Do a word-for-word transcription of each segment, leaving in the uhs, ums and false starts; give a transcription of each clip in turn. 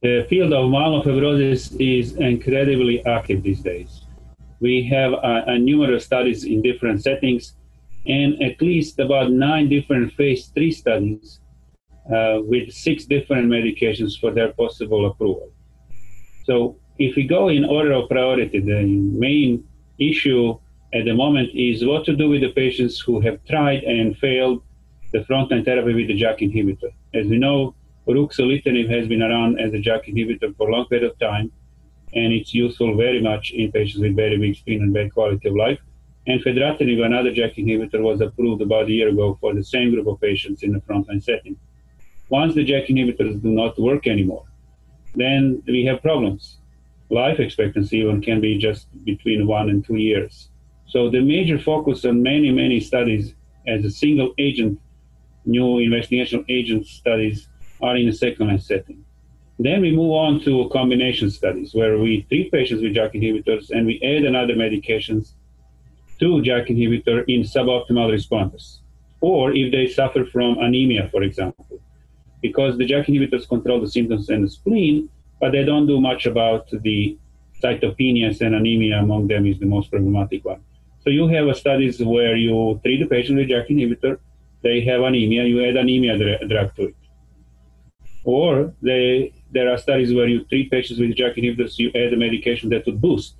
The field of myelofibrosis is incredibly active these days. We have uh, numerous studies in different settings, and at least about nine different phase three studies uh, with six different medications for their possible approval. So if we go in order of priority, the main issue at the moment is what to do with the patients who have tried and failed the frontline therapy with the JAK inhibitor. As we know, Ruxolitinib has been around as a JAK inhibitor for a long period of time, and it's useful very much in patients with very weak spleen and bad quality of life. And Fedratinib, another JAK inhibitor, was approved about a year ago for the same group of patients in the frontline setting. Once the JAK inhibitors do not work anymore, then we have problems. Life expectancy even can be just between one and two years. So the major focus on many, many studies as a single agent, new investigational agent studies, are in a second-line setting. Then we move on to combination studies where we treat patients with JAK inhibitors and we add another medications to JAK inhibitor in suboptimal responders, or if they suffer from anemia, for example, because the JAK inhibitors control the symptoms and the spleen, but they don't do much about the cytopenias, and anemia among them is the most problematic one. So you have studies where you treat the patient with JAK inhibitor, they have anemia, you add anemia dr drug to it. Or they, there are studies where you treat patients with JAK inhibitors, you add a medication that would boost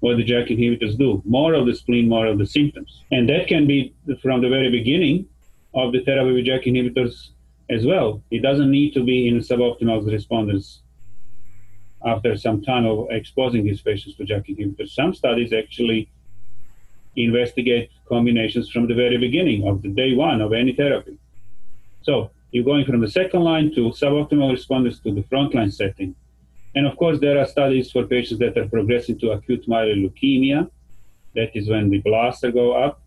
what the JAK inhibitors do, more of the spleen, more of the symptoms. And that can be from the very beginning of the therapy with JAK inhibitors as well. It doesn't need to be in suboptimal responders after some time of exposing these patients to JAK inhibitors. Some studies actually investigate combinations from the very beginning of the day one of any therapy. So you're going from the second line to suboptimal responders to the frontline setting. And of course, there are studies for patients that are progressing to acute myeloid leukemia. That is when the blasts go up.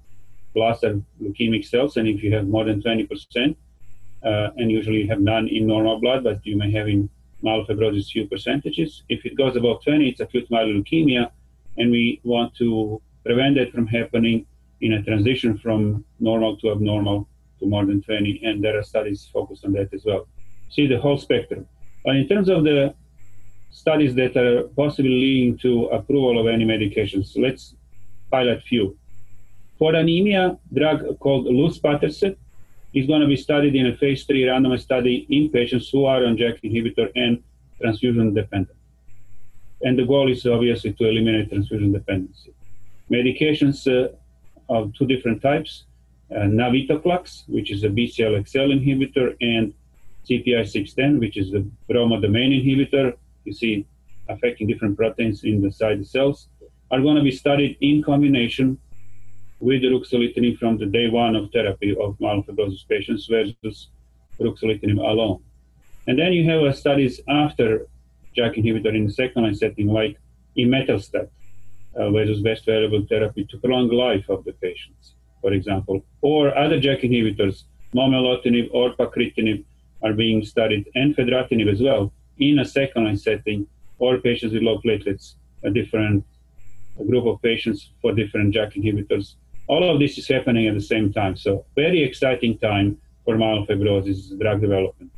Blasts are leukemic cells, and if you have more than twenty percent, uh, and usually you have none in normal blood, but you may have in myelofibrosis few percentages. If it goes above twenty, it's acute myeloid leukemia, and we want to prevent that from happening in a transition from normal to abnormal to more than twenty, and there are studies focused on that as well. See the whole spectrum. But in terms of the studies that are possibly leading to approval of any medications, let's highlight a few. For anemia, a drug called luspatercept is going to be studied in a phase three randomized study in patients who are on JAK inhibitor and transfusion dependent. And the goal is obviously to eliminate transfusion dependency. Medications uh, of two different types, uh, Navitoclax, which is a B C L X L inhibitor, and C P I six ten, which is a bromodomain inhibitor, you see affecting different proteins in the side cells, are going to be studied in combination with ruxolitinib from the day one of therapy of myelofibrosis patients versus ruxolitinib alone. And then you have studies after JAK inhibitor in the second-line setting, like Imetelstat, Uh, versus best available therapy to prolong life of the patients, for example, or other JAK inhibitors, momelotinib or pacritinib, are being studied, and fedratinib as well, in a second-line setting, or patients with low platelets, a different a group of patients for different JAK inhibitors. All of this is happening at the same time, so very exciting time for myelofibrosis drug development.